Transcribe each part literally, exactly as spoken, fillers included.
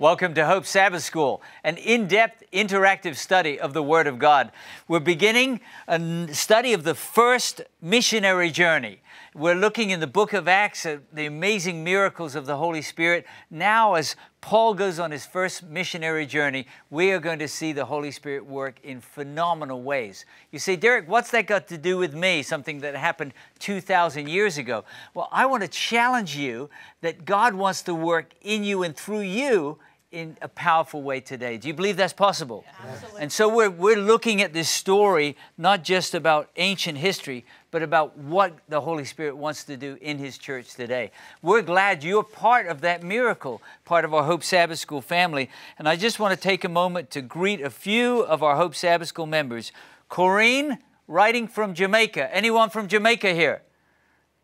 Welcome to Hope Sabbath School, an in-depth interactive study of the Word of God. We're beginning a study of the first missionary journey. We're looking in the book of Acts at the amazing miracles of the Holy Spirit. Now, as Paul goes on his first missionary journey, we are going to see the Holy Spirit work in phenomenal ways. You say, Derek, what's that got to do with me, something that happened two thousand years ago? Well, I want to challenge you that God wants to work in you and through you in a powerful way today. Do you believe that's possible? Yes. And so we're, we're looking at this story, not just about ancient history, but about what the Holy Spirit wants to do in His church today. We're glad you're part of that miracle, part of our Hope Sabbath School family. And I just want to take a moment to greet a few of our Hope Sabbath School members. Corrine, writing from Jamaica. Anyone from Jamaica here?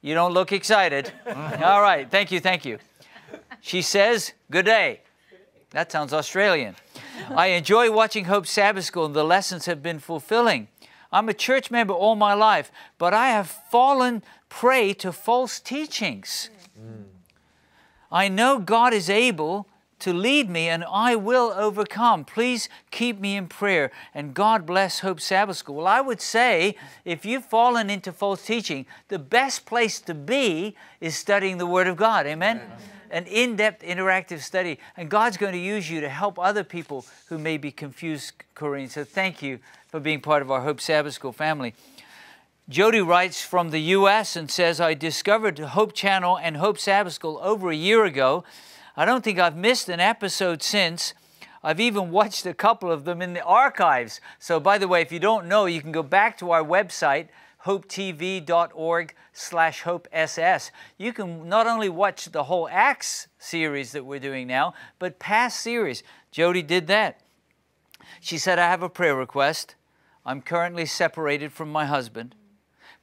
You don't look excited. All right, thank you, thank you. She says, good day. That sounds Australian. I enjoy watching Hope Sabbath School, and the lessons have been fulfilling. I'm a church member all my life, but I have fallen prey to false teachings. Mm. I know God is able to lead me, and I will overcome. Please keep me in prayer, and God bless Hope Sabbath School. Well, I would say if you've fallen into false teaching, the best place to be is studying the Word of God. Amen? Amen. An in-depth interactive study, and God's going to use you to help other people who may be confused, Corrine. So thank you for being part of our Hope Sabbath School family. Jody writes from the U S and says, I discovered Hope Channel and Hope Sabbath School over a year ago. I don't think I've missed an episode since. I've even watched a couple of them in the archives. So by the way, if you don't know, you can go back to our website, Hope T V dot org slash Hope S S. You can not only watch the whole Acts series that we're doing now, but past series. Jody did that. She said, I have a prayer request. I'm currently separated from my husband.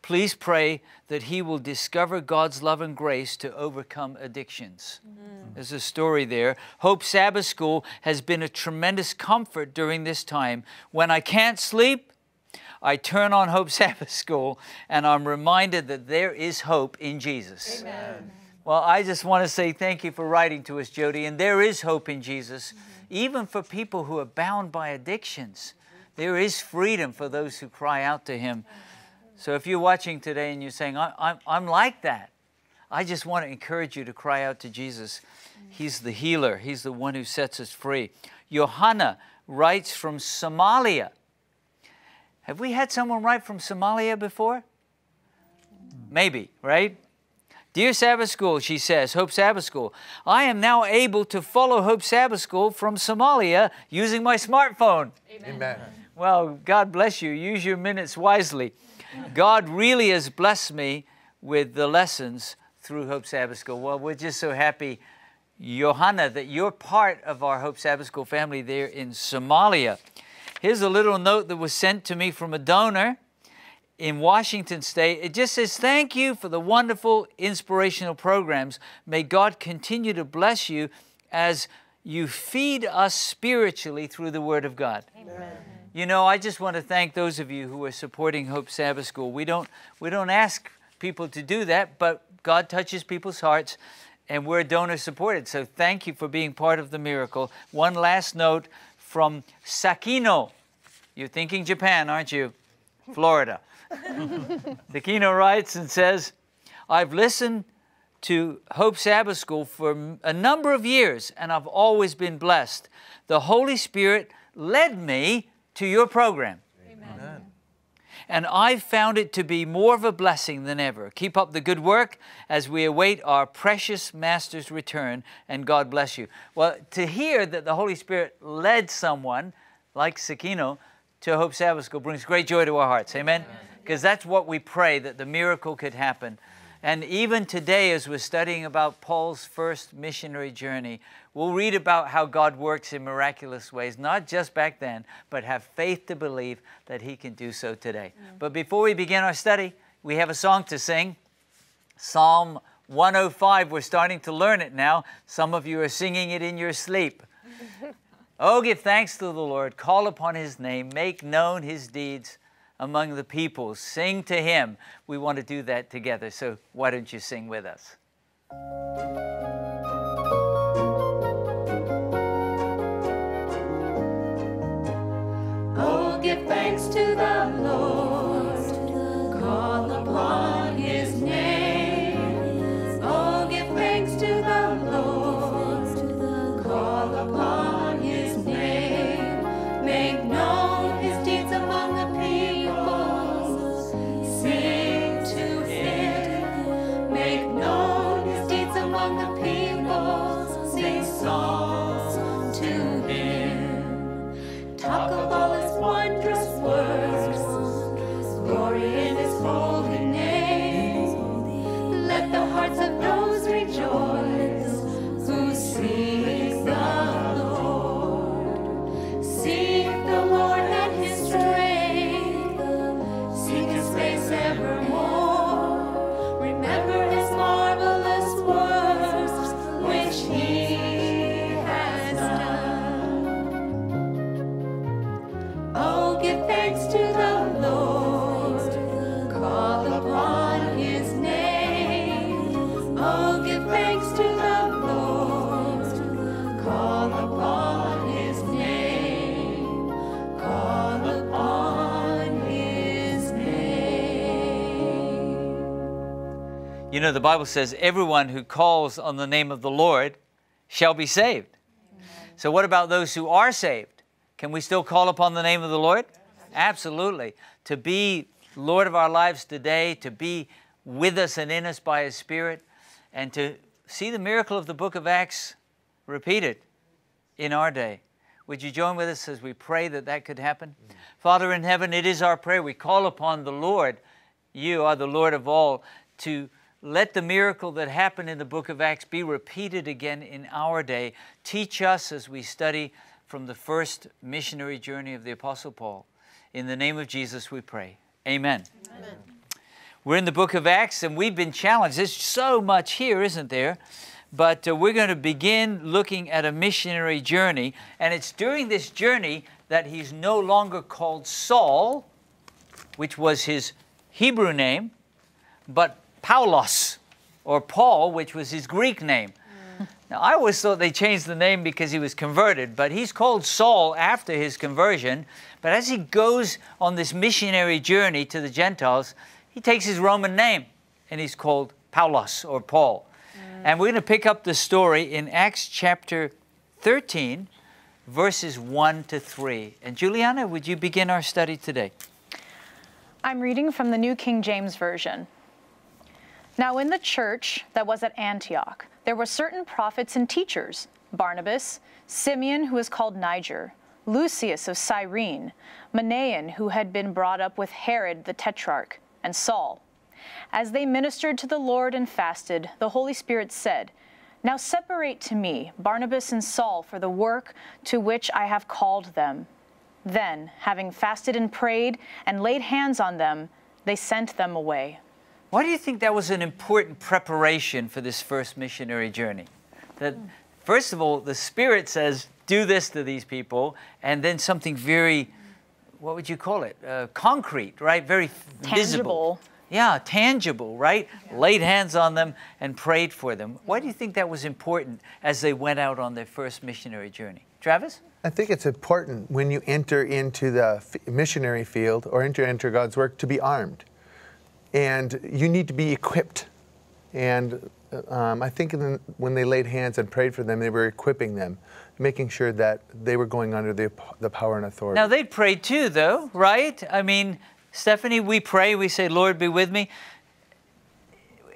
Please pray that he will discover God's love and grace to overcome addictions. Mm. There's a story there. Hope Sabbath School has been a tremendous comfort during this time. When I can't sleep, I turn on Hope Sabbath School, and I'm reminded that there is hope in Jesus. Amen. Well, I just want to say thank you for writing to us, Jody. And there is hope in Jesus, mm-hmm. even for people who are bound by addictions. Mm-hmm. There is freedom for those who cry out to Him. So if you're watching today and you're saying, I, I'm, I'm like that, I just want to encourage you to cry out to Jesus. Mm-hmm. He's the healer. He's the one who sets us free. Johanna writes from Somalia. Have we had someone write from Somalia before? Maybe, right? Dear Sabbath School, she says, Hope Sabbath School, I am now able to follow Hope Sabbath School from Somalia using my smartphone. Amen. Amen. Well, God bless you. Use your minutes wisely. God really has blessed me with the lessons through Hope Sabbath School. Well, we're just so happy, Johanna, that you're part of our Hope Sabbath School family there in Somalia. Here's a little note that was sent to me from a donor in Washington State. It just says, thank you for the wonderful inspirational programs. May God continue to bless you as you feed us spiritually through the Word of God. Amen. You know, I just want to thank those of you who are supporting Hope Sabbath School. We don't, we don't ask people to do that, but God touches people's hearts, and we're donor-supported. So thank you for being part of the miracle. One last note. From Sakino. You're thinking Japan, aren't you? Florida. Sakino writes and says, I've listened to Hope Sabbath School for a number of years, and I've always been blessed. The Holy Spirit led me to your program. Amen. Amen. And I've found it to be more of a blessing than ever. Keep up the good work as we await our precious Master's return, and God bless you. Well, to hear that the Holy Spirit led someone like Sakino to Hope Sabbath School brings great joy to our hearts. Amen? Because that's what we pray, that the miracle could happen. And even today, as we're studying about Paul's first missionary journey, we'll read about how God works in miraculous ways, not just back then, but have faith to believe that He can do so today. Mm. But before we begin our study, we have a song to sing. Psalm one oh five, we're starting to learn it now. Some of you are singing it in your sleep. Oh, give thanks to the Lord, call upon His name, make known His deeds among the peoples. Sing to Him. We want to do that together, so why don't you sing with us? You know, the Bible says everyone who calls on the name of the Lord shall be saved. Amen. So what about those who are saved? Can we still call upon the name of the Lord? Yes. Absolutely. To be Lord of our lives today, to be with us and in us by His Spirit, and to see the miracle of the book of Acts repeated in our day. Would you join with us as we pray that that could happen? Amen. Father in heaven, it is our prayer. We call upon the Lord. You are the Lord of all, to let the miracle that happened in the book of Acts be repeated again in our day. Teach us as we study from the first missionary journey of the Apostle Paul. In the name of Jesus we pray. Amen. Amen. We're in the book of Acts and we've been challenged. There's so much here, isn't there? But uh, we're going to begin looking at a missionary journey. And it's during this journey that he's no longer called Saul, which was his Hebrew name, but Paulos, or Paul, which was his Greek name. Mm. Now, I always thought they changed the name because he was converted, but he's called Saul after his conversion. But as he goes on this missionary journey to the Gentiles, he takes his Roman name, and he's called Paulos, or Paul. Mm. And we're going to pick up the story in Acts chapter thirteen, verses one to three. And Juliana, would you begin our study today? I'm reading from the New King James Version. Now in the church that was at Antioch, there were certain prophets and teachers, Barnabas, Simeon, who is called Niger, Lucius of Cyrene, Manaen, who had been brought up with Herod the Tetrarch, and Saul. As they ministered to the Lord and fasted, the Holy Spirit said, "Now separate to me Barnabas and Saul for the work to which I have called them." Then, having fasted and prayed and laid hands on them, they sent them away. Why do you think that was an important preparation for this first missionary journey? That, first of all, the Spirit says, do this to these people, and then something very, what would you call it? Uh, concrete, right? Very tangible. Visible. Yeah, tangible, right? Yeah. Laid hands on them and prayed for them. Why do you think that was important as they went out on their first missionary journey? Travis? I think it's important when you enter into the missionary field or enter, enter God's work to be armed. And you need to be equipped. And um, I think in the, when they laid hands and prayed for them, they were equipping them, making sure that they were going under the, the power and authority. Now, they prayed too, though, right? I mean, Stephanie, we pray, we say, Lord, be with me.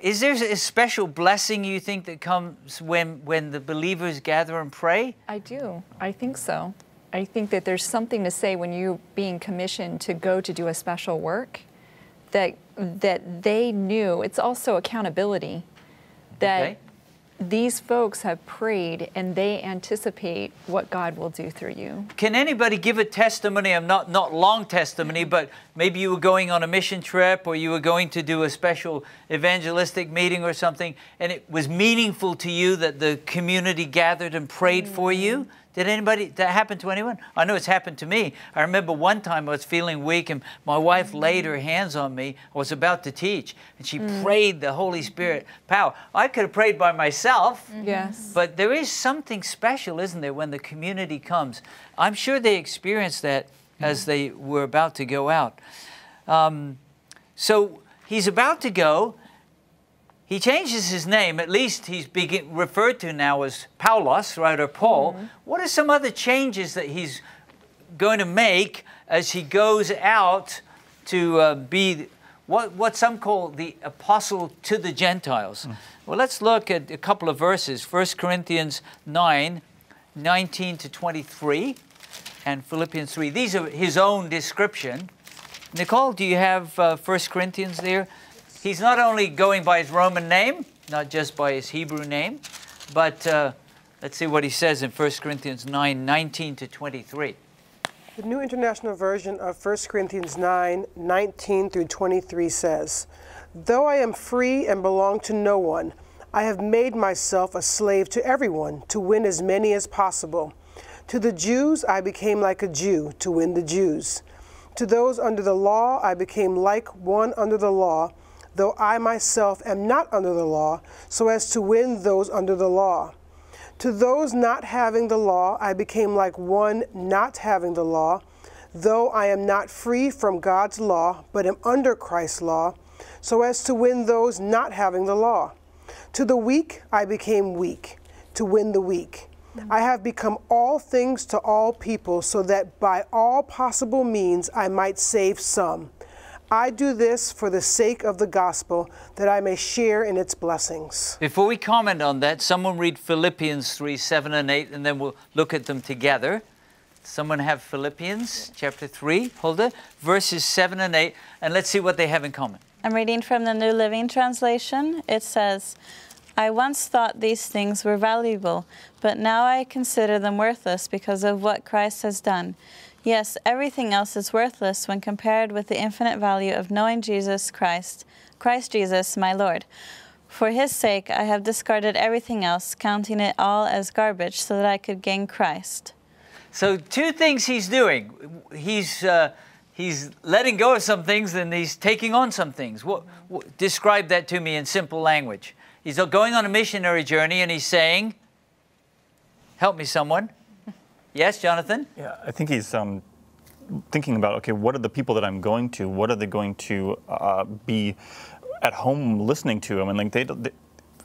Is there a special blessing you think that comes when, when the believers gather and pray? I do. I think so. I think that there's something to say when you're being commissioned to go to do a special work. That, that they knew, it's also accountability, that okay. these folks have prayed and they anticipate what God will do through you. Can anybody give a testimony, I'm not, not long testimony, but maybe you were going on a mission trip or you were going to do a special evangelistic meeting or something, and it was meaningful to you that the community gathered and prayed mm-hmm. for you? Did anybody, that happen to anyone? I know it's happened to me. I remember one time I was feeling weak and my wife mm-hmm. laid her hands on me. I was about to teach and she mm-hmm. prayed the Holy Spirit power. I could have prayed by myself. Mm-hmm. Yes. But there is something special, isn't there, when the community comes. I'm sure they experienced that as they were about to go out. Um, so he's about to go. He changes his name. At least he's begin, referred to now as Paulos, right, or Paul. Mm-hmm. What are some other changes that he's going to make as he goes out to uh, be what, what some call the apostle to the Gentiles? Mm. Well, let's look at a couple of verses. First Corinthians nine, nineteen to twenty-three, and Philippians three. These are his own description. Nicole, do you have uh, First Corinthians there? He's not only going by his Roman name, not just by his Hebrew name, but uh, let's see what he says in First Corinthians nine, nineteen to twenty-three. The New International Version of First Corinthians nine, nineteen through twenty-three says, "Though I am free and belong to no one, I have made myself a slave to everyone to win as many as possible. To the Jews I became like a Jew to win the Jews. To those under the law I became like one under the law, though I myself am not under the law, so as to win those under the law. To those not having the law, I became like one not having the law, though I am not free from God's law, but am under Christ's law, so as to win those not having the law. To the weak, I became weak, to win the weak. I have become all things to all people, so that by all possible means I might save some. I do this for the sake of the gospel, that I may share in its blessings." Before we comment on that, someone read Philippians three, seven and eight, and then we'll look at them together. Someone have Philippians chapter three, Hulda, verses seven and eight, and let's see what they have in common. I'm reading from the New Living Translation. It says, "I once thought these things were valuable, but now I consider them worthless because of what Christ has done. Yes, everything else is worthless when compared with the infinite value of knowing Jesus Christ, Christ Jesus, my Lord. For his sake, I have discarded everything else, counting it all as garbage so that I could gain Christ." So two things he's doing. He's, uh, he's letting go of some things and he's taking on some things. What, what, describe that to me in simple language. He's going on a missionary journey and he's saying, help me someone. Yes, Jonathan? Yeah, I think he's um, thinking about, okay, what are the people that I'm going to? What are they going to uh, be at home listening to? I mean, like they, they,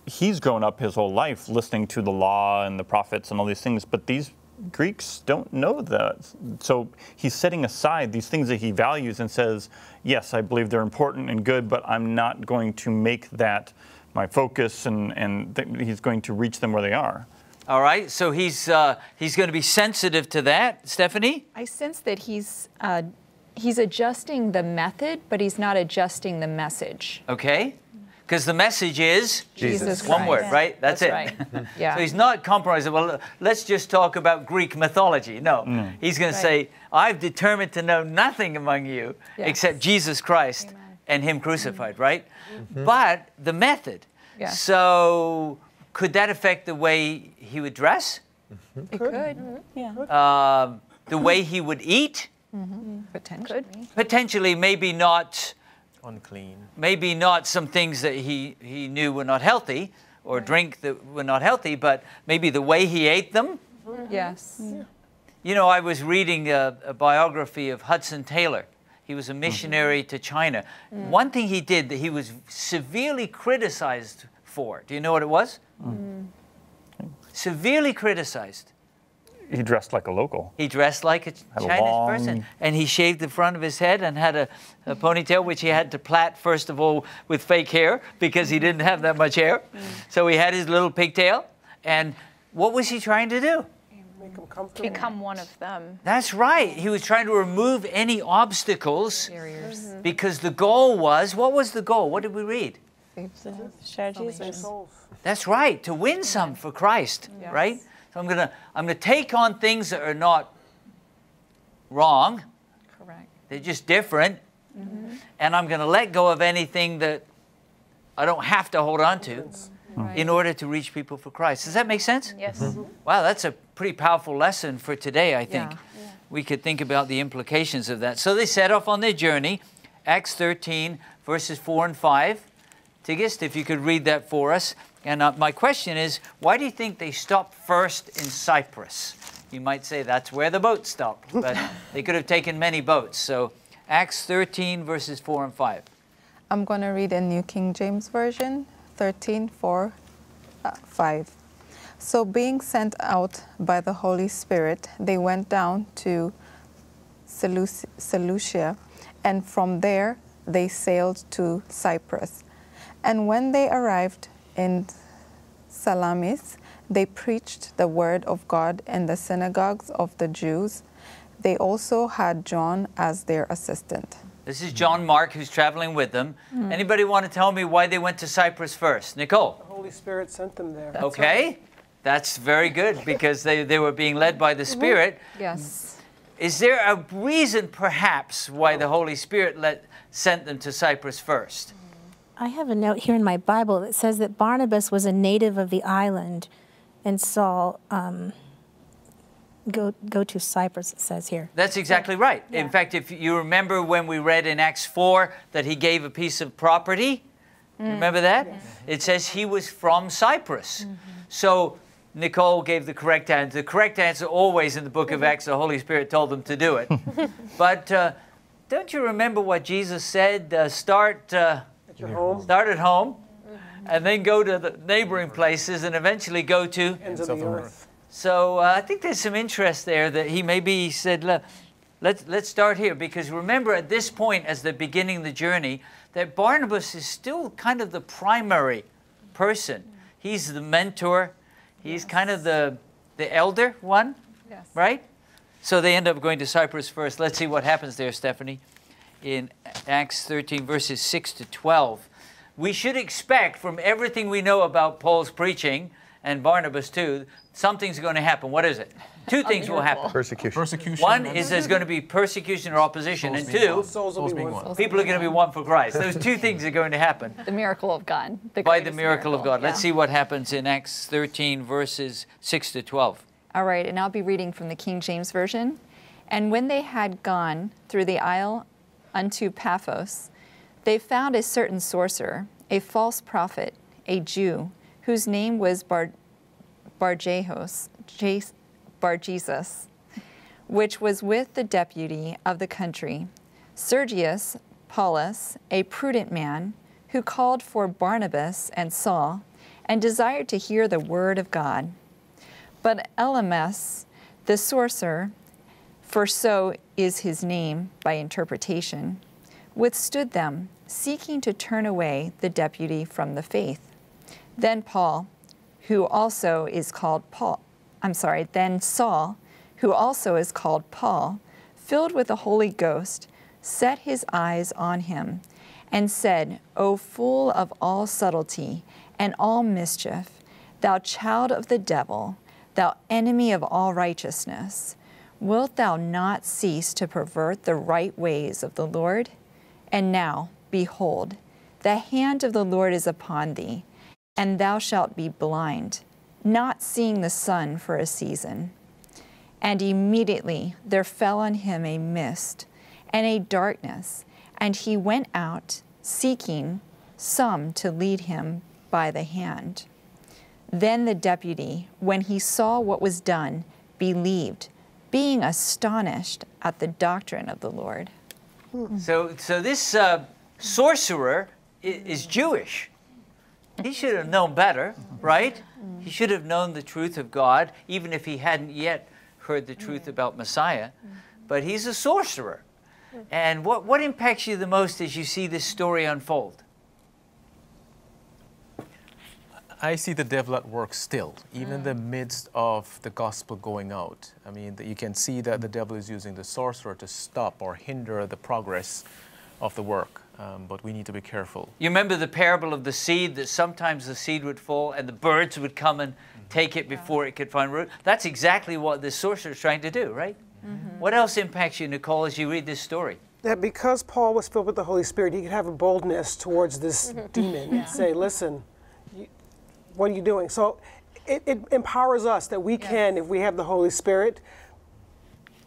he's grown up his whole life listening to the law and the prophets and all these things, but these Greeks don't know that. So he's setting aside these things that he values and says, yes, I believe they're important and good, but I'm not going to make that my focus, and, and he's going to reach them where they are. All right, so he's uh, he's going to be sensitive to that. Stephanie? I sense that he's uh, he's adjusting the method, but he's not adjusting the message. Okay, because the message is Jesus Christ. One word, yeah. Right? That's, That's it. Right. Yeah. So he's not compromising. Well, let's just talk about Greek mythology. No, mm. he's going right. to say, "I've determined to know nothing among you yes. except Jesus Christ Amen. And Him crucified." Mm. Right? Mm-hmm. But the method. Yeah. So. Could that affect the way he would dress? It could, mm-hmm. yeah. Uh, the way he would eat? Mm-hmm. Potentially. Potentially, maybe not... Unclean. Maybe not some things that he, he knew were not healthy, or right. drink that were not healthy, but maybe the way he ate them? Mm-hmm. Yes. Yeah. You know, I was reading a, a biography of Hudson Taylor. He was a missionary mm-hmm. to China. Mm. One thing he did that he was severely criticized for. Do you know what it was? Mm. Severely criticized. He dressed like a local. He dressed like a had Chinese a long... person. And he shaved the front of his head and had a, a ponytail, which he had to plait, first of all, with fake hair, because he didn't have that much hair. Mm. So he had his little pigtail. And what was he trying to do? Make them comfortable. Become one of them. That's right. He was trying to remove any obstacles. Barriers. Mm-hmm. Because the goal was, what was the goal? What did we read? That's right, to win some for Christ, yes. right? So I'm going to I'm going to take on things that are not wrong. Correct. They're just different. Mm-hmm. And I'm going to let go of anything that I don't have to hold on to right. in order to reach people for Christ. Does that make sense? Yes. Mm-hmm. Wow, that's a pretty powerful lesson for today, I think. Yeah. Yeah. We could think about the implications of that. So they set off on their journey, Acts thirteen, verses four and five. Tigist, if you could read that for us. And uh, my question is, why do you think they stopped first in Cyprus? you might say that's where the boat stopped. But they could have taken many boats. So Acts thirteen, verses four and five. I'm going to read a New King James Version, thirteen, four, five. So being sent out by the Holy Spirit, they went down to Seleucia, and from there they sailed to Cyprus. And when they arrived in Salamis, they preached the word of God in the synagogues of the Jews. They also had John as their assistant. This is John Mark, who's traveling with them. Mm-hmm. Anybody want to tell me why they went to Cyprus first? Nicole? The Holy Spirit sent them there. That's okay. Right. That's very good, because they, they were being led by the Spirit. Mm-hmm. Yes. Is there a reason, perhaps, why the Holy Spirit let, sent them to Cyprus first? I have a note here in my Bible that says that Barnabas was a native of the island, and Saul um, go, go to Cyprus, it says here. That's exactly right. Yeah. In fact, if you remember when we read in Acts four that he gave a piece of property, mm. remember that? Yes. It says he was from Cyprus. Mm-hmm. So Nicole gave the correct answer. The correct answer always in the book of Acts, the Holy Spirit told them to do it. But uh, don't you remember what Jesus said? Uh, start... Uh, Home. Start at home, and then go to the neighboring places, and eventually go to ends of the earth. So uh, I think there's some interest there that he maybe said, let's, let's start here. Because remember, at this point, as they're beginning the journey, that Barnabas is still kind of the primary person. He's the mentor. He's yes. kind of the, the elder one, yes. right? So they end up going to Cyprus first. Let's see what happens there, Stephanie. In Acts thirteen, verses six to twelve. We should expect from everything we know about Paul's preaching, and Barnabas too, something's going to happen. What is it? Two things will happen. Persecution. persecution. One is there's going to be persecution or opposition, souls and two, souls will be won. People are going to be won for Christ. Those two things are going to happen. The miracle of God. The By the miracle, miracle of God. Yeah. Let's see what happens in Acts thirteen, verses six to twelve. All right, and I'll be reading from the King James Version. And when they had gone through the aisle unto Paphos, they found a certain sorcerer, a false prophet, a Jew, whose name was Bar Barjehos, Barjesus, which was with the deputy of the country, Sergius Paulus, a prudent man, who called for Barnabas and Saul, and desired to hear the word of God. But Elymas, the sorcerer, for so is his name by interpretation, withstood them, seeking to turn away the deputy from the faith. Then Paul, who also is called Paul, I'm sorry, then Saul, who also is called Paul, filled with the Holy Ghost, set his eyes on him and said, O fool of all subtlety and all mischief, thou child of the devil, thou enemy of all righteousness, wilt thou not cease to pervert the right ways of the Lord? And now, behold, the hand of the Lord is upon thee, and thou shalt be blind, not seeing the sun for a season. And immediately there fell on him a mist and a darkness, and he went out, seeking some to lead him by the hand. Then the deputy, when he saw what was done, believed, being astonished at the doctrine of the Lord. So, so this uh, sorcerer is, is Jewish. He should have known better, right? He should have known the truth of God, even if he hadn't yet heard the truth about Messiah. But he's a sorcerer. And what, what impacts you the most as you see this story unfold? I see the devil at work still, even mm. in the midst of the gospel going out. I mean, you can see that the devil is using the sorcerer to stop or hinder the progress of the work, um, but we need to be careful. You remember the parable of the seed, that sometimes the seed would fall and the birds would come and mm-hmm. take it before yeah. it could find root? That's exactly what the sorcerer is trying to do, right? Mm-hmm. What else impacts you, Nicole, as you read this story? That because Paul was filled with the Holy Spirit, he could have a boldness towards this demon yeah. and say, listen, what are you doing? So it, it empowers us that we yes. can, if we have the Holy Spirit,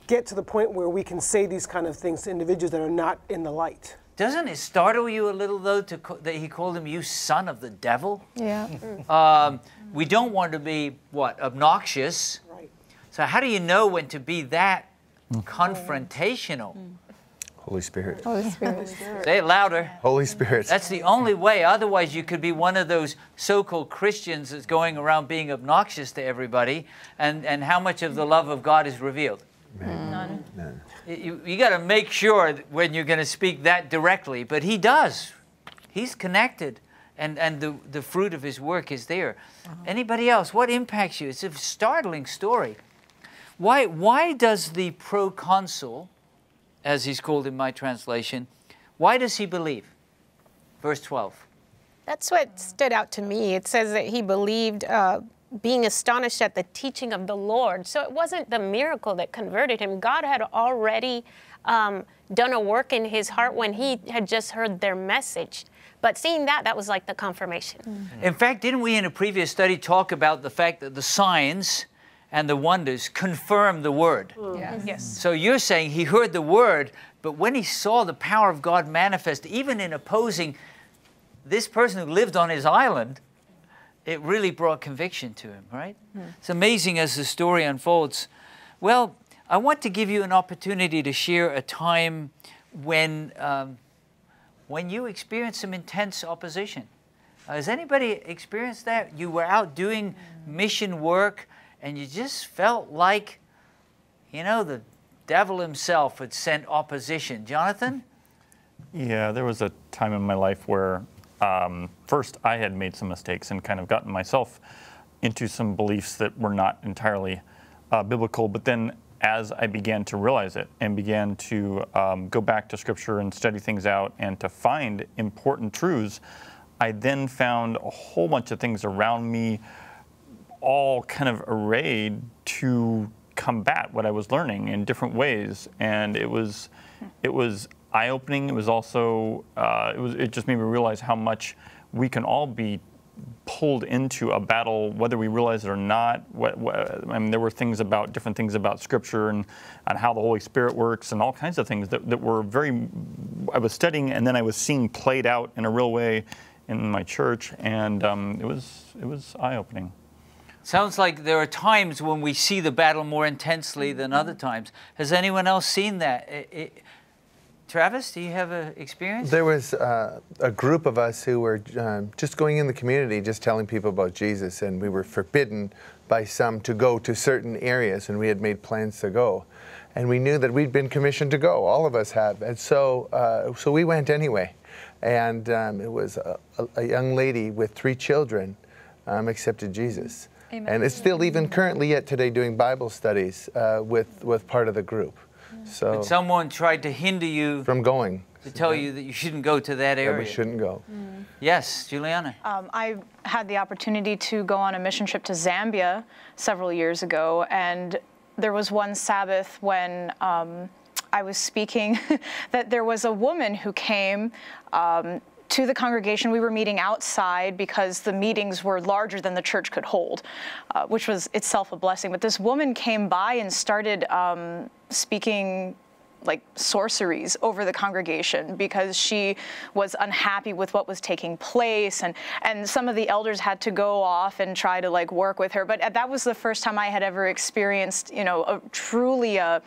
get to the point where we can say these kind of things to individuals that are not in the light. Doesn't it startle you a little, though, to that he called him, you son of the devil? Yeah. um, we don't want to be, what, obnoxious. Right. So how do you know when to be that mm. confrontational? Mm. Holy Spirit. Holy Spirit. Say it louder. Holy Spirit. That's the only way. Otherwise, you could be one of those so-called Christians that's going around being obnoxious to everybody. And, and how much of the love of God is revealed? Mm. None. None. You, you got to make sure that when you're going to speak that directly. But He does. He's connected. And, and the, the fruit of His work is there. Uh-huh. Anybody else? What impacts you? It's a startling story. Why, why does the proconsul, as he's called in my translation, why does he believe? Verse twelve. That's what stood out to me. It says that he believed, uh, being astonished at the teaching of the Lord. So it wasn't the miracle that converted him. God had already um, done a work in his heart when he had just heard their message. But seeing that, that was like the confirmation. Mm-hmm. In fact, didn't we in a previous study talk about the fact that the signs and the wonders confirm the word? Mm. Yes. Yes. So you're saying he heard the word, but when he saw the power of God manifest, even in opposing this person who lived on his island, it really brought conviction to him, right? Mm. It's amazing as the story unfolds. Well, I want to give you an opportunity to share a time when, um, when you experienced some intense opposition. Uh, has anybody experienced that? You were out doing mm. mission work, and you just felt like, you know, the devil himself had sent opposition. Jonathan? Yeah, there was a time in my life where um, first I had made some mistakes and kind of gotten myself into some beliefs that were not entirely uh, biblical. But then as I began to realize it and began to um, go back to Scripture and study things out and to find important truths, I then found a whole bunch of things around me all kind of arrayed to combat what I was learning in different ways, and it was, it was eye-opening. It was also, uh, it was, it just made me realize how much we can all be pulled into a battle, whether we realize it or not. What, what, I mean, there were things about different things about Scripture and on how the Holy Spirit works and all kinds of things that that were very. I was studying, and then I was seeing played out in a real way in my church, and um, it was, it was eye-opening. Sounds like there are times when we see the battle more intensely than other times. Has anyone else seen that? It, it, Travis, do you have an experience? There was uh, a group of us who were uh, just going in the community, just telling people about Jesus, and we were forbidden by some to go to certain areas, and we had made plans to go. And we knew that we'd been commissioned to go, all of us have, and so, uh, so we went anyway. And um, it was a, a young lady with three children um, accepted Jesus. Amen. And it's still even currently yet today doing Bible studies uh, with, with part of the group. So but someone tried to hinder you from going, to tell yeah. you that you shouldn't go to that area. That we shouldn't go. Mm. Yes, Juliana. Um, I had the opportunity to go on a mission trip to Zambia several years ago. And there was one Sabbath when um, I was speaking that there was a woman who came um, to the congregation. We were meeting outside because the meetings were larger than the church could hold, uh, which was itself a blessing. But this woman came by and started um, speaking like sorceries over the congregation because she was unhappy with what was taking place. And, and some of the elders had to go off and try to like work with her. But that was the first time I had ever experienced, you know, a, truly a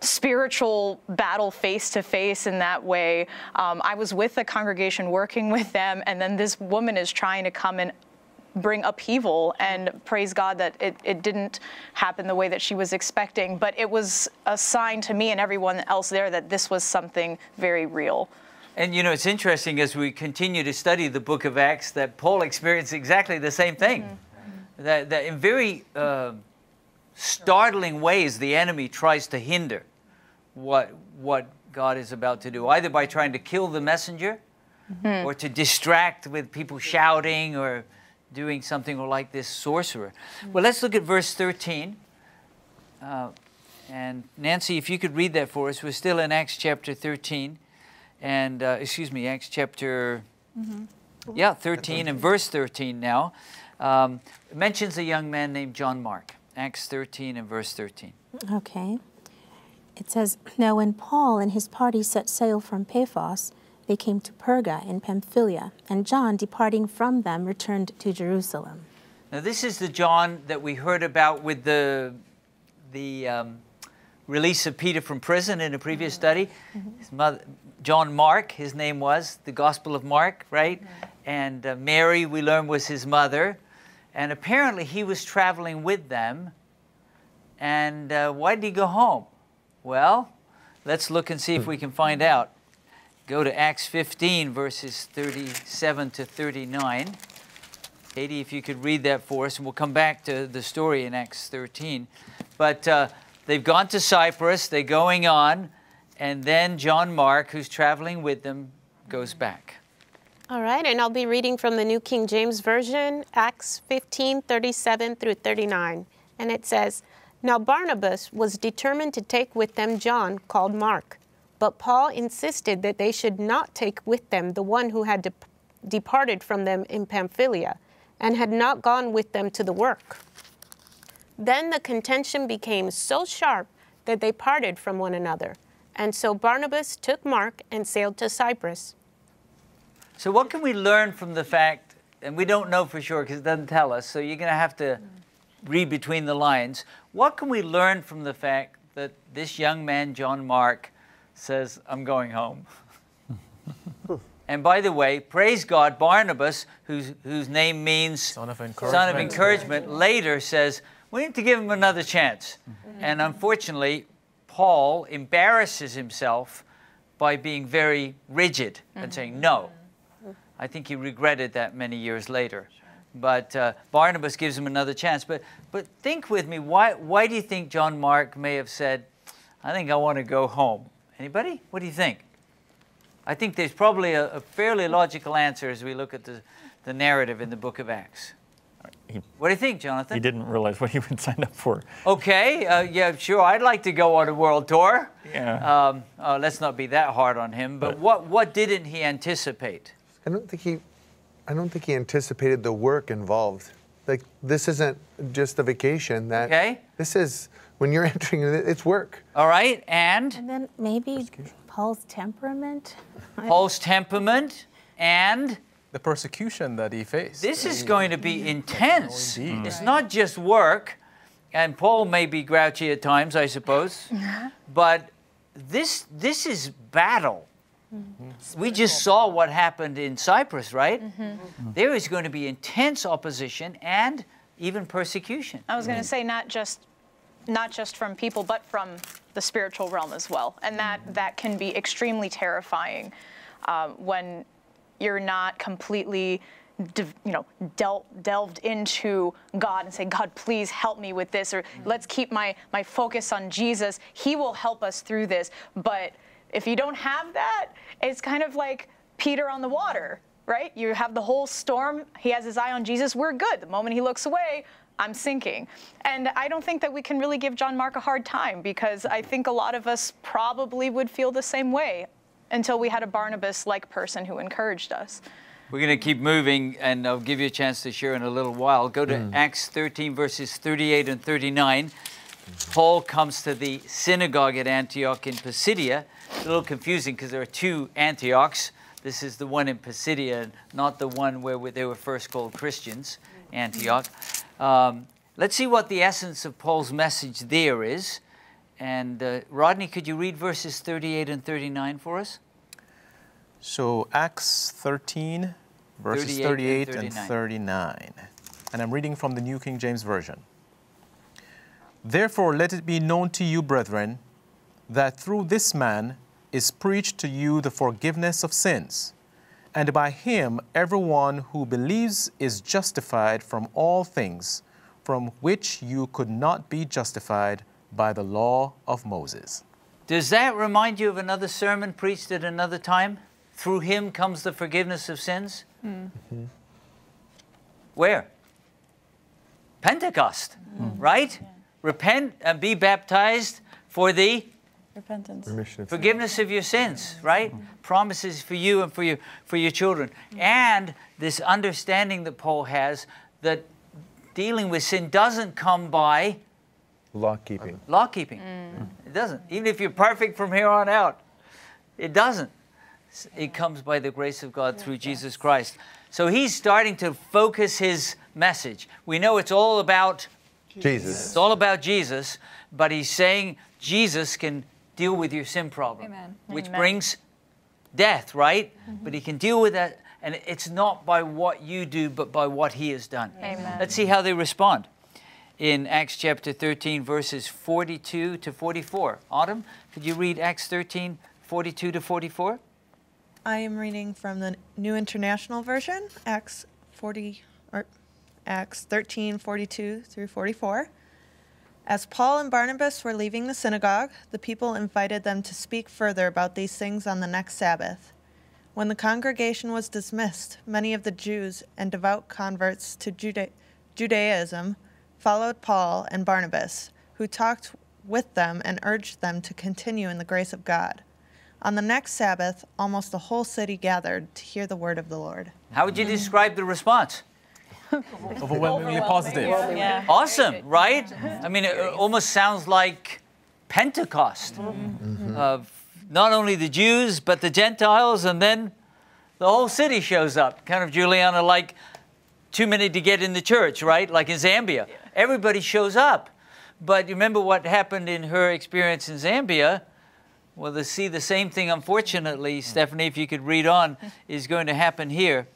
spiritual battle face to face in that way. Um, I was with the congregation working with them, and then this woman is trying to come and bring upheaval, and praise God that it, it didn't happen the way that she was expecting, but it was a sign to me and everyone else there that this was something very real. And you know, it's interesting as we continue to study the book of Acts that Paul experienced exactly the same thing. Mm-hmm. that, that in very uh, startling ways the enemy tries to hinder what what God is about to do, either by trying to kill the messenger mm-hmm. or to distract with people shouting or doing something or like this sorcerer. Mm-hmm. Well, let's look at verse thirteen. Uh, and Nancy, if you could read that for us. We're still in Acts chapter thirteen. And, uh, excuse me, Acts chapter, mm-hmm. yeah, thirteen and verse thirteen now. Um, it mentions a young man named John Mark. Acts thirteen and verse thirteen. Okay. It says, "Now when Paul and his party set sail from Paphos, they came to Perga in Pamphylia, and John, departing from them, returned to Jerusalem." Now this is the John that we heard about with the the um, release of Peter from prison in a previous study. Mm-hmm. His mother, John Mark, his name was, the Gospel of Mark, right? Mm-hmm. And uh, Mary, we learned, was his mother. And apparently he was traveling with them. And uh, why did he go home? Well, let's look and see if we can find out. Go to Acts fifteen, verses thirty-seven to thirty-nine. Katie, if you could read that for us, and we'll come back to the story in Acts thirteen. But uh, they've gone to Cyprus, they're going on, and then John Mark, who's traveling with them, goes back. All right, and I'll be reading from the New King James Version, Acts fifteen, thirty-seven through thirty-nine. And it says, "Now Barnabas was determined to take with them John, called Mark. But Paul insisted that they should not take with them the one who had de departed from them in Pamphylia, and had not gone with them to the work. Then the contention became so sharp that they parted from one another. And so Barnabas took Mark and sailed to Cyprus." So what can we learn from the fact, and we don't know for sure because it doesn't tell us, so you're going to have to read between the lines. What can we learn from the fact that this young man, John Mark, says, "I'm going home"? And by the way, praise God, Barnabas, whose, whose name means son of encouragement, son of encouragement later says, we need to give him another chance. Mm-hmm. And unfortunately, Paul embarrasses himself by being very rigid mm-hmm. and saying no. Mm-hmm. I think he regretted that many years later. Sure. But uh, Barnabas gives him another chance. But, but think with me, why, why do you think John Mark may have said, I think I want to go home? Anybody? What do you think? I think there's probably a, a fairly logical answer as we look at the, the narrative in the book of Acts. He, what do you think, Jonathan? He didn't realize what he would sign up for. Okay, uh, yeah, sure, I'd like to go on a world tour. Yeah. Um, uh, let's not be that hard on him, but, but what, what didn't he anticipate? I don't think he, I don't think he anticipated the work involved. Like, this isn't just a vacation. That, okay. This is, when you're entering, it's work. All right, and? And then maybe Paul's temperament. Paul's temperament and? The persecution that he faced. This is going to be intense. Oh, indeed. It's not just work, and Paul may be grouchy at times, I suppose, but this, this is battle. Mm-hmm. We just saw what happened in Cyprus, right? Mm-hmm. Mm-hmm. There is going to be intense opposition and even persecution. I was going to say not just not just from people, but from the spiritual realm as well. And that, that can be extremely terrifying uh, when you're not completely de you know, del delved into God and say, God, please help me with this, or let's keep my, my focus on Jesus. He will help us through this. But if you don't have that, it's kind of like Peter on the water, right? You have the whole storm. He has his eye on Jesus. We're good. The moment he looks away, I'm sinking. And I don't think that we can really give John Mark a hard time, because I think a lot of us probably would feel the same way until we had a Barnabas-like person who encouraged us. We're going to keep moving, and I'll give you a chance to share in a little while. Go to mm. Acts thirteen, verses thirty-eight and thirty-nine. Paul comes to the synagogue at Antioch in Pisidia. It's a little confusing because there are two Antiochs. This is the one in Pisidia, not the one where they were first called Christians, Antioch. Um, let's see what the essence of Paul's message there is. And uh, Rodney, could you read verses thirty-eight and thirty-nine for us? So Acts thirteen, verses thirty-eight and thirty-nine. And I'm reading from the New King James Version. "Therefore let it be known to you, brethren, that through this man is preached to you the forgiveness of sins, and by him everyone who believes is justified from all things from which you could not be justified by the law of Moses." Does that remind you of another sermon preached at another time? Through him comes the forgiveness of sins? Mm. Mm-hmm. Where? Pentecost, mm. right? Yeah. Repent and be baptized for the repentance. Remission of forgiveness sins. Of your sins, right? Mm-hmm. Promises for you and for your, for your children. Mm-hmm. And this understanding that Paul has that dealing with sin doesn't come by law-keeping. Law-keeping. Mm. It doesn't. Even if you're perfect from here on out, it doesn't. It comes by the grace of God through yes. Jesus Christ. So he's starting to focus his message. We know it's all about Jesus. It's all about Jesus, but he's saying Jesus can deal with your sin problem, Amen. which Amen. brings death, right? Mm-hmm. But he can deal with that, and it's not by what you do, but by what he has done. Amen. Let's see how they respond in Acts chapter thirteen, verses forty-two to forty-four. Autumn, could you read Acts thirteen, forty-two to forty-four? I am reading from the New International Version, Acts forty, or Acts thirteen, forty-two through forty-four. As Paul and Barnabas were leaving the synagogue, the people invited them to speak further about these things on the next Sabbath. When the congregation was dismissed, many of the Jews and devout converts to Juda- Judaism followed Paul and Barnabas, who talked with them and urged them to continue in the grace of God. On the next Sabbath, almost the whole city gathered to hear the word of the Lord. How would you describe the response? Overwhelmingly positive. Yeah. Awesome, right? I mean, it almost sounds like Pentecost. Mm-hmm. uh, not only the Jews, but the Gentiles, and then the whole city shows up. Kind of, Juliana, like too many to get in the church, right? Like in Zambia. Everybody shows up. But remember what happened in her experience in Zambia? Well, to see the same thing, unfortunately, Stephanie, if you could read on, is going to happen here.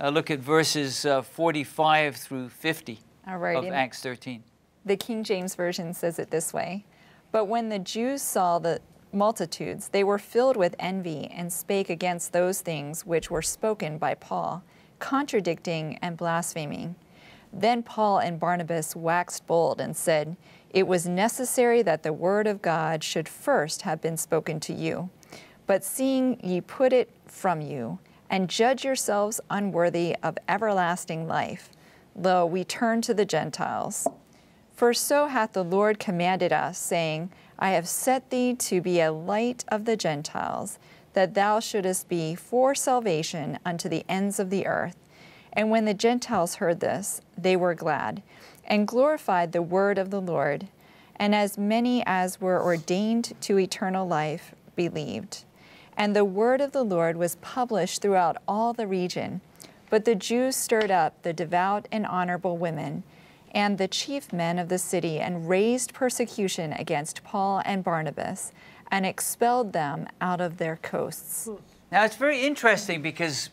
Uh, look at verses uh, forty-five through fifty All right, of Acts thirteen. The King James Version says it this way: But when the Jews saw the multitudes, they were filled with envy and spake against those things which were spoken by Paul, contradicting and blaspheming. Then Paul and Barnabas waxed bold and said, It was necessary that the word of God should first have been spoken to you. But seeing ye put it from you, and judge yourselves unworthy of everlasting life, lo, we turn to the Gentiles. For so hath the Lord commanded us, saying, I have set thee to be a light of the Gentiles, that thou shouldest be for salvation unto the ends of the earth. And when the Gentiles heard this, they were glad, and glorified the word of the Lord. And as many as were ordained to eternal life believed. And the word of the Lord was published throughout all the region. But the Jews stirred up the devout and honorable women and the chief men of the city, and raised persecution against Paul and Barnabas, and expelled them out of their coasts. Now, it's very interesting because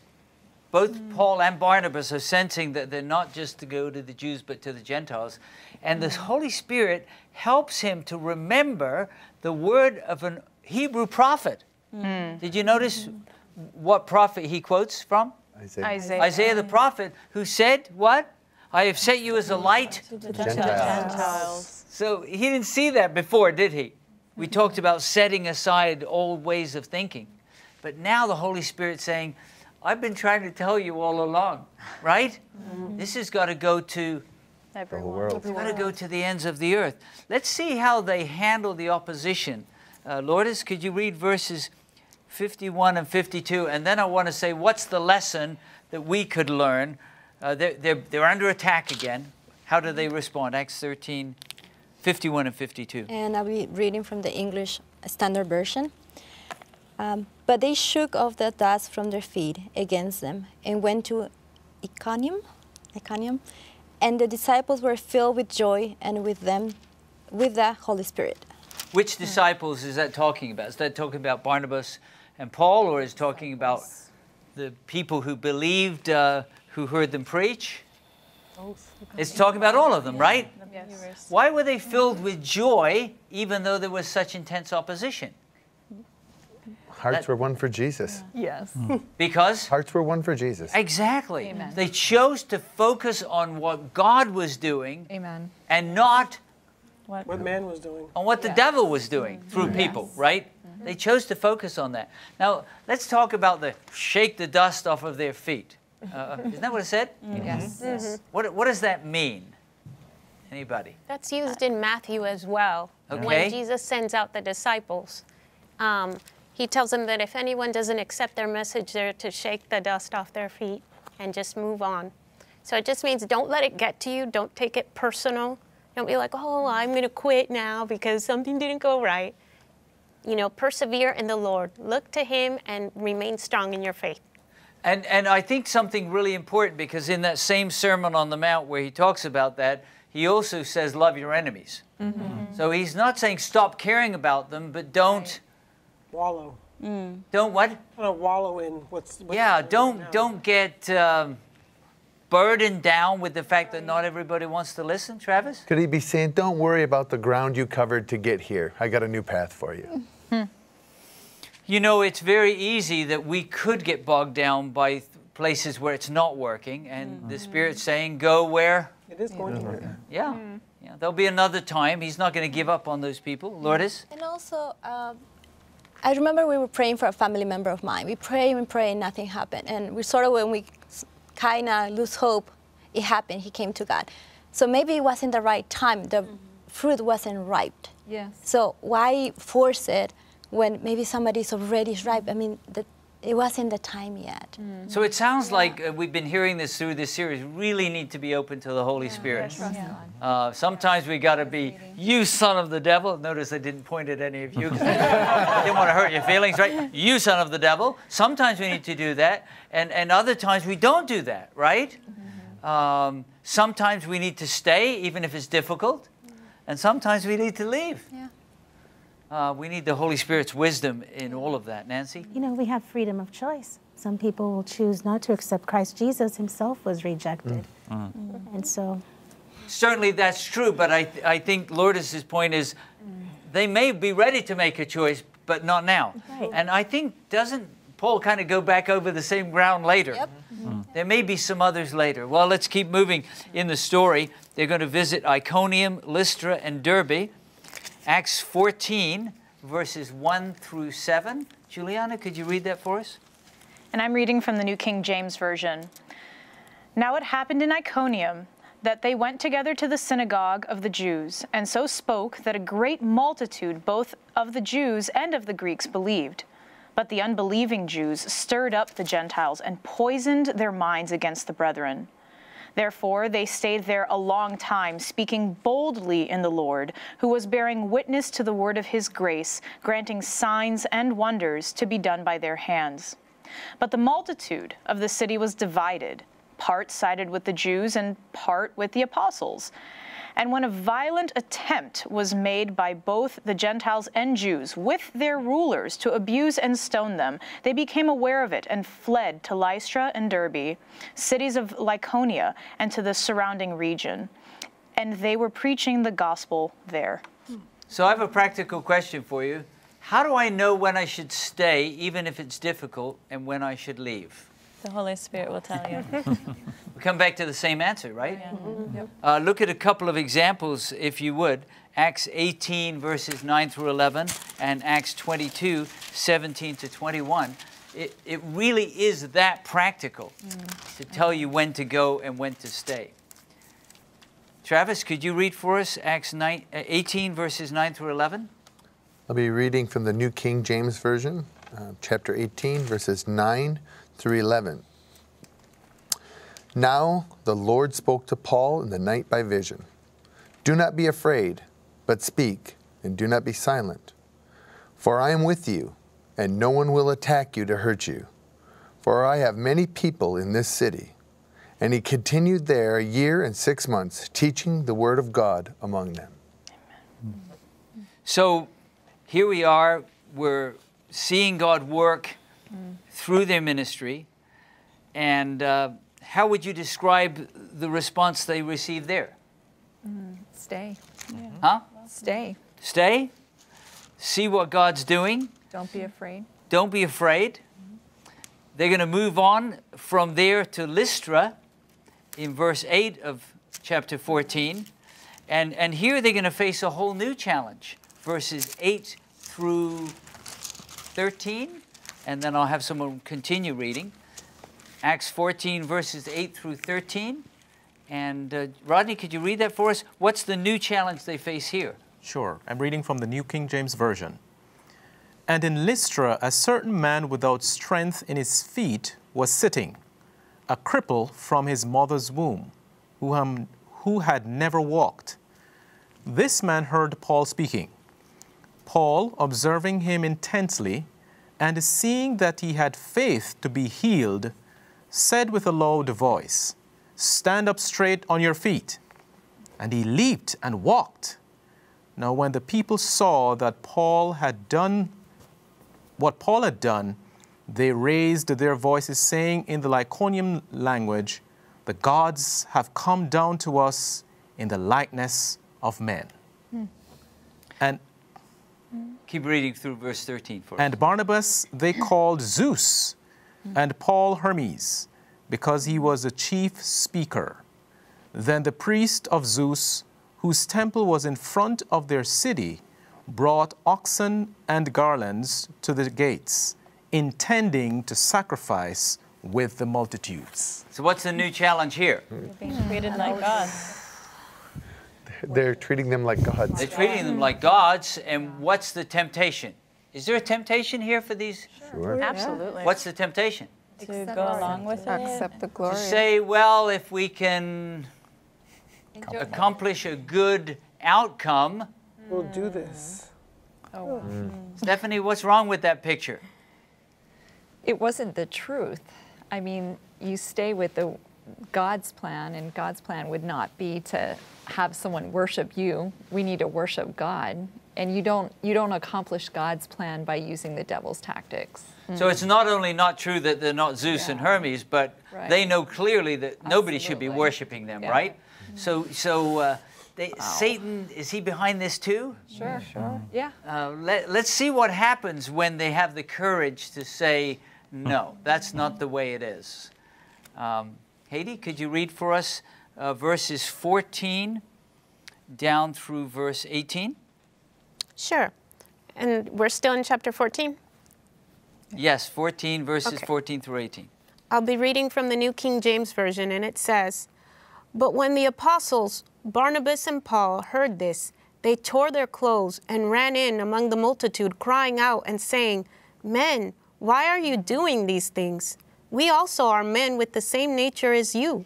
both mm. Paul and Barnabas are sensing that they're not just to go to the Jews, but to the Gentiles. And mm. the Holy Spirit helps him to remember the word of a Hebrew prophet. Mm. Did you notice what prophet he quotes from? Isaiah. Isaiah. Isaiah the prophet, who said what? I have set you as a light to the Gentiles. Gentiles. So he didn't see that before, did he? We talked about setting aside old ways of thinking. But now the Holy Spirit's saying, I've been trying to tell you all along, right? Mm. This has got to go to everyone. The whole world. It's got to go to the ends of the earth. Let's see how they handle the opposition. Uh, Lourdes, could you read verses fifty-one and fifty-two, and then I want to say, what's the lesson that we could learn? Uh, they're, they're, they're under attack again. How do they respond? Acts thirteen, fifty-one and fifty-two. And I'll be reading from the English Standard Version. Um, but they shook off the dust from their feet against them and went to Iconium, Iconium, and the disciples were filled with joy and with them, with the Holy Spirit. Which disciples is that talking about? Is that talking about Barnabas and Paul, or is talking about the people who believed, uh, who heard them preach? It's talking about all of them, right? Yes. Why were they filled with joy, even though there was such intense opposition? Hearts that, were one for Jesus. Yeah. Yes. Mm. Because? Hearts were one for Jesus. Exactly. Amen. They chose to focus on what God was doing, Amen. and not what, what man was doing. On what yes. the devil was doing mm-hmm. through yes. people, right? Mm-hmm. They chose to focus on that. Now, let's talk about the shake the dust off of their feet. Uh, isn't that what it said? Mm-hmm. Yes. Mm-hmm. What, what does that mean? Anybody? That's used in Matthew as well. Okay. When Jesus sends out the disciples, um, he tells them that if anyone doesn't accept their message, they're to shake the dust off their feet and just move on. So it just means don't let it get to you. Don't take it personal. Don't be like, oh, I'm going to quit now because something didn't go right. You know, persevere in the Lord. Look to him and remain strong in your faith. And, and I think something really important, because in that same Sermon on the Mount where he talks about that, he also says love your enemies. Mm-hmm. Mm-hmm. So he's not saying stop caring about them, but don't... Right. Wallow. Mm. Don't what? Don't wallow in what's... what's yeah, don't, don't get um, burdened down with the fact that not everybody wants to listen, Travis. Could he be saying, don't worry about the ground you covered to get here. I got a new path for you. Hmm. You know, it's very easy that we could get bogged down by places where it's not working, and mm-hmm. the Spirit's saying, go where... It is going yeah. to work. Yeah. Mm. Yeah, there'll be another time. He's not going to give up on those people. Lourdes? And also... Um, I remember we were praying for a family member of mine. We prayed and prayed and nothing happened. And we sort of, when we kind of lose hope, it happened. He came to God. So maybe it wasn't the right time. The mm-hmm. fruit wasn't ripe. Yes. So why force it when maybe somebody's already ripe? I mean, the, it wasn't the time yet. Mm-hmm. So it sounds yeah. like uh, we've been hearing this through this series. Really need to be open to the Holy yeah, Spirit. Yeah. Yeah. Uh, sometimes we got to be, you son of the devil. Notice I didn't point at any of you because I didn't want to hurt your feelings, right? You son of the devil. Sometimes we need to do that. And, and other times we don't do that, right? Mm-hmm. um, sometimes we need to stay, even if it's difficult. Mm-hmm. And sometimes we need to leave. Yeah. Uh, we need the Holy Spirit's wisdom in all of that. Nancy? You know, we have freedom of choice. Some people will choose not to accept Christ. Jesus himself was rejected. Mm. Mm. And so... Certainly that's true, but I, th I think Lourdes' point is they may be ready to make a choice, but not now. Right. And I think, doesn't Paul kind of go back over the same ground later? Yep. Mm. There may be some others later. Well, let's keep moving in the story. They're going to visit Iconium, Lystra, and Derbe. Acts fourteen, verses one through seven. Juliana, could you read that for us? And I'm reading from the New King James Version. Now it happened in Iconium that they went together to the synagogue of the Jews, and so spoke that a great multitude both of the Jews and of the Greeks believed. But the unbelieving Jews stirred up the Gentiles and poisoned their minds against the brethren. Therefore, they stayed there a long time, speaking boldly in the Lord, who was bearing witness to the word of his grace, granting signs and wonders to be done by their hands. But the multitude of the city was divided. Part sided with the Jews and part with the apostles. And when a violent attempt was made by both the Gentiles and Jews with their rulers to abuse and stone them, they became aware of it and fled to Lystra and Derbe, cities of Lycaonia, and to the surrounding region. And they were preaching the gospel there. So I have a practical question for you. How do I know when I should stay, even if it's difficult, and when I should leave? The Holy Spirit will tell you. We come back to the same answer, right? Yeah. Mm-hmm. Yep. Uh, look at a couple of examples, if you would. Acts eighteen, verses nine through eleven, and Acts twenty-two, seventeen to twenty-one. It, it really is that practical mm. to tell you when to go and when to stay. Travis, could you read for us Acts eighteen, verses nine through eleven? I'll be reading from the New King James Version, uh, chapter eighteen, verses nine through eleven. Now the Lord spoke to Paul in the night by vision. Do not be afraid, but speak, and do not be silent. For I am with you, and no one will attack you to hurt you. For I have many people in this city. And he continued there a year and six months, teaching the word of God among them. Amen. So here we are, we're seeing God work Mm. through their ministry, and uh, how would you describe the response they received there? Mm. Stay. Yeah. Huh? Stay. Stay. See what God's doing. Don't be afraid. Don't be afraid. Mm. They're going to move on from there to Lystra in verse eight of chapter fourteen, and, and here they're going to face a whole new challenge, verses eight through thirteen. And then I'll have someone continue reading. Acts fourteen, verses eight through thirteen. And uh, Rodney, could you read that for us? What's the new challenge they face here? Sure. I'm reading from the New King James Version. And in Lystra, a certain man without strength in his feet was sitting, a cripple from his mother's womb, who, um, who had never walked. This man heard Paul speaking. Paul, observing him intensely, and seeing that he had faith to be healed, said with a loud voice, Stand up straight on your feet. and he leaped and walked. Now when the people saw that Paul had done what Paul had done, they raised their voices, saying in the Lyconian language, "The gods have come down to us in the likeness of men." Mm. And keep reading through verse thirteen for us. And Barnabas they called Zeus, and Paul Hermes, because he was the chief speaker. Then the priest of Zeus, whose temple was in front of their city, brought oxen and garlands to the gates, intending to sacrifice with the multitudes. So what's the new challenge here? They're being treated like gods. They're treating them like gods. They're treating them like gods, and what's the temptation? Is there a temptation here for these? Sure. Absolutely. What's the temptation? To go along with it. Accept the glory. To say, well, if we can accomplish a good outcome, we'll do this. Oh, wow. Mm. Stephanie, what's wrong with that picture? It wasn't the truth. I mean, you stay with the God's plan, and God's plan would not be to have someone worship you. We need to worship God, and you don't you don't accomplish God's plan by using the devil's tactics. Mm. So it's not only not true that they're not Zeus yeah. and Hermes, but right. they know clearly that Absolutely. nobody should be worshiping them, yeah. right? Mm. So so. Uh, They, wow. Satan, is he behind this too? Sure, sure. Yeah. Uh, let, let's see what happens when they have the courage to say, no, that's not the way it is. Um, Haiti, could you read for us uh, verses fourteen down through verse eighteen? Sure. And we're still in chapter fourteen? Yes, fourteen, verses okay. fourteen through eighteen. I'll be reading from the New King James Version, and it says, "But when the apostles Barnabas and Paul heard this, they tore their clothes and ran in among the multitude, crying out and saying, 'Men, why are you doing these things? We also are men with the same nature as you,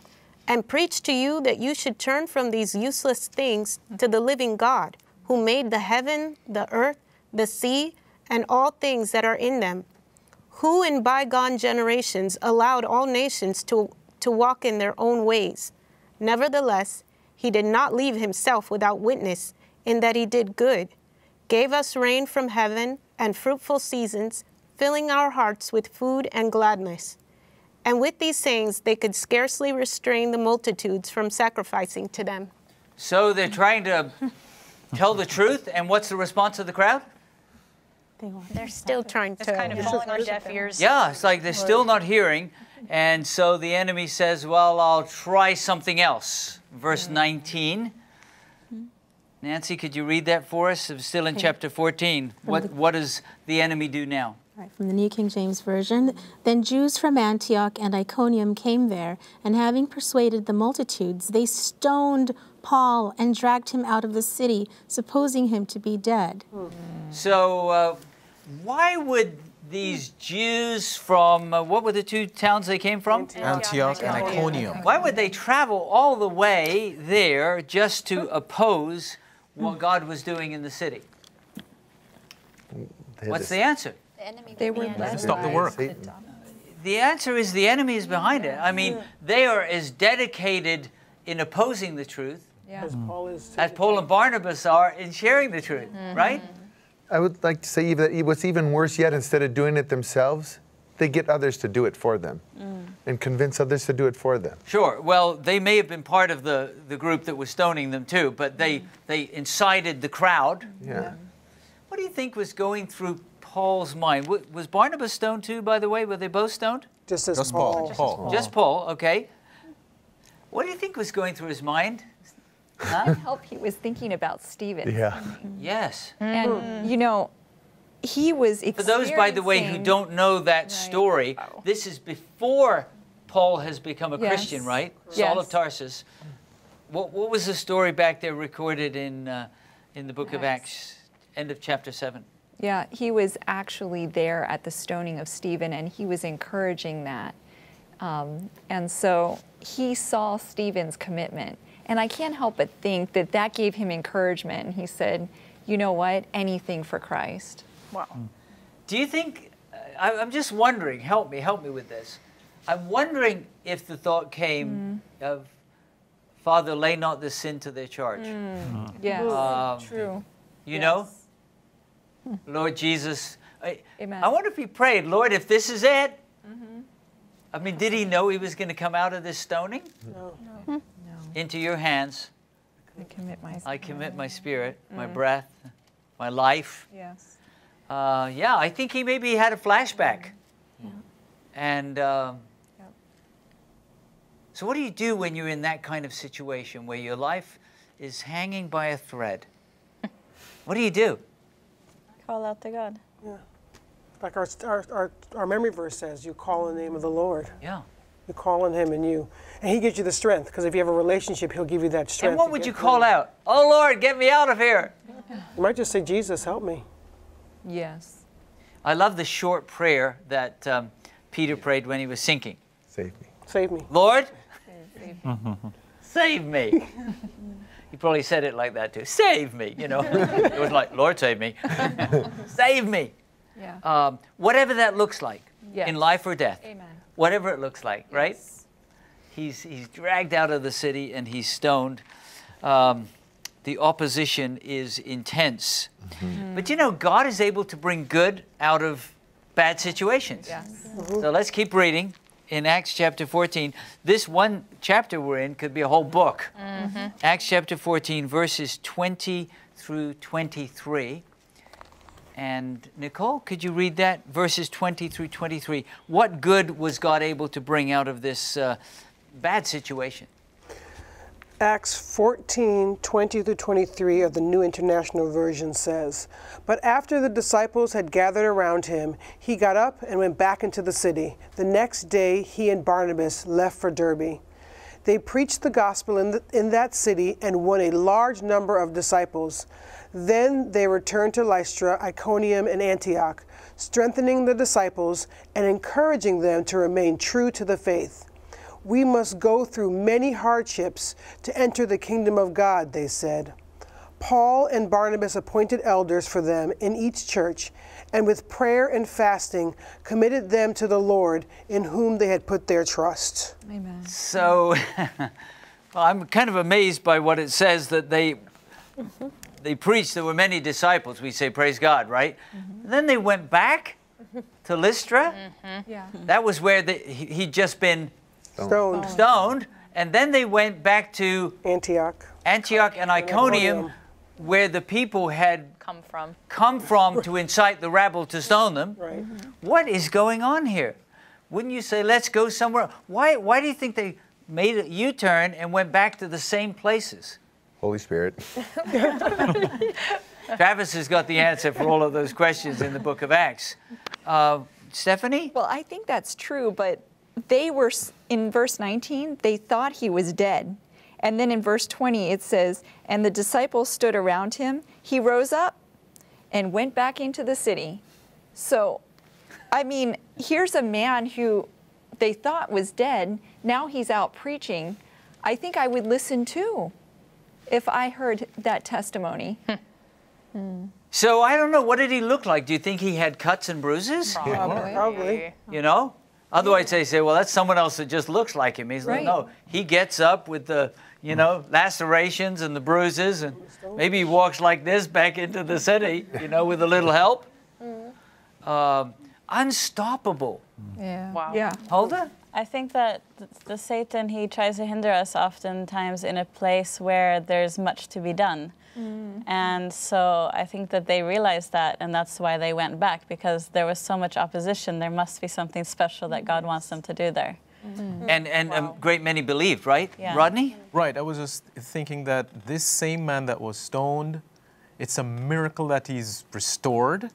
and preach to you that you should turn from these useless things to the living God, who made the heaven, the earth, the sea, and all things that are in them, who in bygone generations allowed all nations to, to walk in their own ways. Nevertheless, He did not leave himself without witness, in that he did good, gave us rain from heaven and fruitful seasons, filling our hearts with food and gladness.' And with these sayings, they could scarcely restrain the multitudes from sacrificing to them." So they're trying to tell the truth, and what's the response of the crowd? They're still trying to. It's kind of falling on deaf ears. Yeah, it's like they're still not hearing. And so the enemy says, well, I'll try something else. Verse nineteen. Nancy, could you read that for us? I'm still in okay. chapter fourteen. What, what does the enemy do now? All right, from the New King James Version. "Then Jews from Antioch and Iconium came there, and having persuaded the multitudes, they stoned Paul and dragged him out of the city, supposing him to be dead." Mm. So uh, why would these Jews from, uh, what were the two towns they came from? Antioch, Antioch and Iconium. Why would they travel all the way there just to oppose what God was doing in the city? What's the answer? The enemy they were led. Stop the work. The answer is the enemy is behind it. I mean, they are as dedicated in opposing the truth yeah. as, Paul is as Paul and Barnabas are in sharing the truth, mm-hmm. right? I would like to say that what's even worse yet, instead of doing it themselves, they get others to do it for them mm. and convince others to do it for them. Sure. Well, they may have been part of the, the group that was stoning them too, but they, mm. they incited the crowd. Yeah. What do you think was going through Paul's mind? Was Barnabas stoned too, by the way? Were they both stoned? Just as Just Paul. Paul. Just, Paul. Paul. Just Paul, okay. What do you think was going through his mind? Huh? I hope he was thinking about Stephen. Yeah. Yes. And, mm. you know, he was experiencing... For those, by the way, who don't know that right. story, wow. this is before Paul has become a yes. Christian, right? Yes. Saul of Tarsus. What, what was the story back there recorded in, uh, in the book Acts. of Acts, end of chapter seven? Yeah, he was actually there at the stoning of Stephen, and he was encouraging that. Um, and so he saw Stephen's commitment. And I can't help but think that that gave him encouragement. And he said, you know what, anything for Christ. Wow. Mm. Do you think, I, I'm just wondering, help me, help me with this. I'm wondering if the thought came mm. of Father, lay not this sin to their charge. Mm. Yes. Um, True. You yes. know? Lord Jesus, I, I wonder if he prayed, Lord, if this is it. Mm-hmm. I mean, did he know he was going to come out of this stoning? No. No. Into your hands. I commit my spirit. I commit my spirit, mm. my breath, my life. Yes. Uh, yeah, I think he maybe had a flashback. Yeah. And um, yep. so what do you do when you're in that kind of situation where your life is hanging by a thread? What do you do? Call out to God. Yeah. Like our, our, our, our memory verse says, you call in the name of the Lord. Yeah. You call on him and you. And he gives you the strength, because if you have a relationship, he'll give you that strength. And what would you call out? Oh, Lord, get me out of here. You might just say, Jesus, help me. Yes. I love the short prayer that um, Peter prayed when he was sinking. Save me. Save me. Lord, save me. Save me. He probably said it like that too. Save me, you know. It was like, Lord, save me. Save me. Yeah. Um, whatever that looks like, yes. in life or death. Amen. Whatever it looks like, yes. right? He's, he's dragged out of the city and he's stoned. Um, the opposition is intense. Mm-hmm. Mm-hmm. But you know, God is able to bring good out of bad situations. Yes. Mm-hmm. So let's keep reading in Acts chapter fourteen. This one chapter we're in could be a whole book. Mm-hmm. Acts chapter fourteen, verses twenty through twenty-three. And Nicole, could you read that? Verses twenty through twenty-three. What good was God able to bring out of this uh, bad situation? Acts fourteen, twenty through twenty-three of the New International Version says, "But after the disciples had gathered around him, he got up and went back into the city. The next day he and Barnabas left for Derbe. They preached the gospel in, the, in that city and won a large number of disciples. Then they returned to Lystra, Iconium, and Antioch, strengthening the disciples and encouraging them to remain true to the faith. We must go through many hardships to enter the kingdom of God," they said. Paul and Barnabas appointed elders for them in each church, and with prayer and fasting committed them to the Lord, in whom they had put their trust. Amen. So, well, I'm kind of amazed by what it says, that they, mm-hmm. they preached. There were many disciples. We say, praise God, right? Mm-hmm. Then they went back to Lystra. Mm-hmm. yeah. That was where the, he, he'd just been stoned. Stoned. stoned. And then they went back to Antioch, Antioch and Iconium. Iconium. Where the people had come from, come from to incite the rabble to stone them. Right. Mm-hmm. What is going on here? Wouldn't you say, let's go somewhere? Why, why do you think they made a U-turn and went back to the same places? Holy Spirit. Travis has got the answer for all of those questions in the book of Acts. Uh, Stephanie? Well, I think that's true, but they were, in verse nineteen, they thought he was dead. And then in verse twenty, it says, "And the disciples stood around him. He rose up and went back into the city." So, I mean, here's a man who they thought was dead. Now he's out preaching. I think I would listen too if I heard that testimony. hmm. So I don't know. What did he look like? Do you think he had cuts and bruises? Probably. Probably. You know? Otherwise, they say, well, that's someone else that just looks like him. He's right. like, no, he gets up with the, you know, lacerations and the bruises, and maybe he walks like this back into the city, you know, with a little help. Mm. Um, unstoppable. Yeah. Wow. Yeah. Hulda? I think that the Satan, he tries to hinder us oftentimes in a place where there's much to be done. Mm. And so I think that they realized that, and that's why they went back, because there was so much opposition. There must be something special that God wants them to do there. Mm. And, and wow. a great many believed, right? Yeah. Rodney? Right. I was just thinking that this same man that was stoned, it's a miracle that he's restored,